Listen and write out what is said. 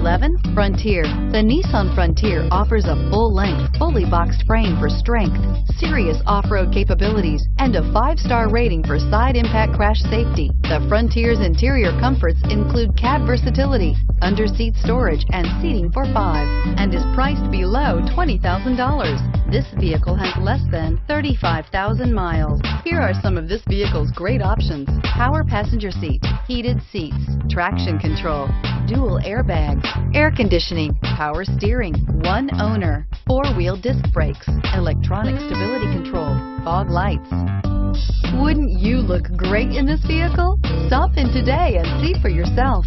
2011 Frontier. The Nissan Frontier offers a full-length, fully boxed frame for strength, serious off-road capabilities, and a 5-star rating for side impact crash safety. The Frontier's interior comforts include cab versatility, under-seat storage, and seating for 5, and is priced below $20,000. This vehicle has less than 35,000 miles. Here are some of this vehicle's great options: power passenger seat, heated seats, traction control, dual airbags, air conditioning, power steering, one owner, 4-wheel disc brakes, electronic stability control, fog lights. Wouldn't you look great in this vehicle? Stop in today and see for yourself.